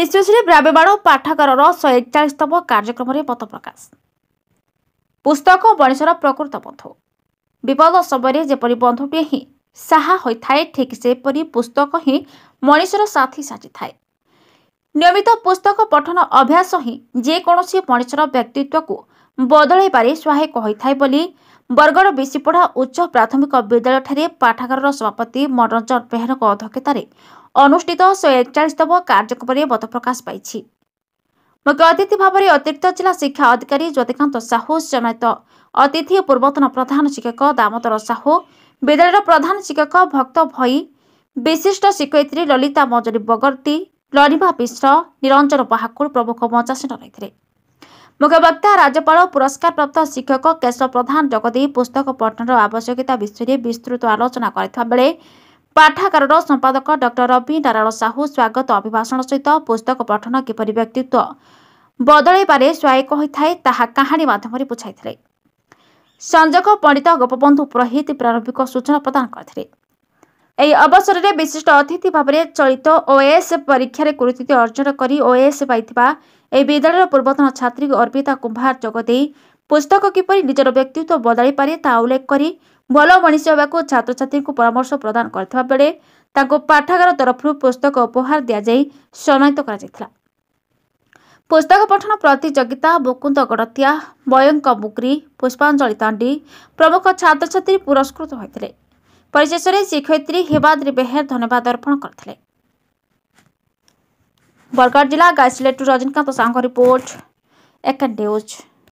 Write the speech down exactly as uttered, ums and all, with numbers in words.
हिस्ट्रीश्री ब्राह्यबाण पाठकर एक सौ इकतालीस तम कार्यक्रम में मत प्रकाश। पुस्तक मनिषर प्रकृत बंधु विपद समय जपरी बंधुटे ही साहा होता है ठीक सेपरी पुस्तक ही मनिषर साथी साजी थाए। नियमित पुस्तक पठन अभ्यास ही जेकोसी मनिषर व्यक्तित्व को बदलैबार सहायक होता है। बरगड़ बेसीपढ़ा उच्च प्राथमिक विद्यालय ठारे पाठगार सभापति निरंजन बेहर अध्यक्षतार अनुष्ठित एक सौ इकतालीस तम कार्यक्रम में मत प्रकाश पाई। मुख्य अतिथि भाव में अतिरिक्त जिला शिक्षा अधिकारी ज्योतिकांत साहू समेत अतिथि पूर्वतन प्रधान शिक्षक दामोदर साहू, विद्यालय प्रधान शिक्षक भक्त भई, विशिष्ट शिक्षयित्री ललिता मजल बगर्ती, लनिमा मिश्र, निरंजन बाकड़ प्रमुख मंचासीन रही। मुख्य वक्ता राज्यपाल पुरस्कार प्राप्त शिक्षक केशव प्रधान जगदे पुस्तक पठनर आवश्यकता विषय विस्तृत आलोचना करथिबाबेले पाठकार संपादक डॉ रवि नारळ साहू स्वागत अभिभाषण सहित पुस्तक पठन किपरि व्यक्तित्व बदलैबारे सहायक होता ताहा कहानी माध्यम बुझाई। संयोजक पंडित गोपबंधु प्रोहित प्रारंभिक सूचना प्रदान करथिले। एही अवसर में विशिष्ट अतिथि भाव में चलित ओएस परीक्षा कृतित्व अर्जन कर ओएस पाई विद्यालय पूर्वतन छात्री अर्पिता कुम्भार जगदे पुस्तक किपरि निजर व्यक्तित्व बदली पारे ता उल्लेख कर भल मनीष होबाको छात्र छात्री को परामर्श प्रदान करथिबा बेले ताको पाठगार तरफ पुस्तक उपहार दि जाई सम्मानित करा। पुस्तक पठन प्रतियोगिता मुकुंद गणतिहा, मयंक मुगरी, पुष्पाजलितांडी प्रमुख छात्र छात्री पुरस्कृत होते। परिशेष में शिक्षयित्री हेमाद्री बेहर धन्यवाद अर्पण करते। बरगढ़ जिला गाइसिलेटू रजनीकांत साहू रिपोर्ट एक न्यूज।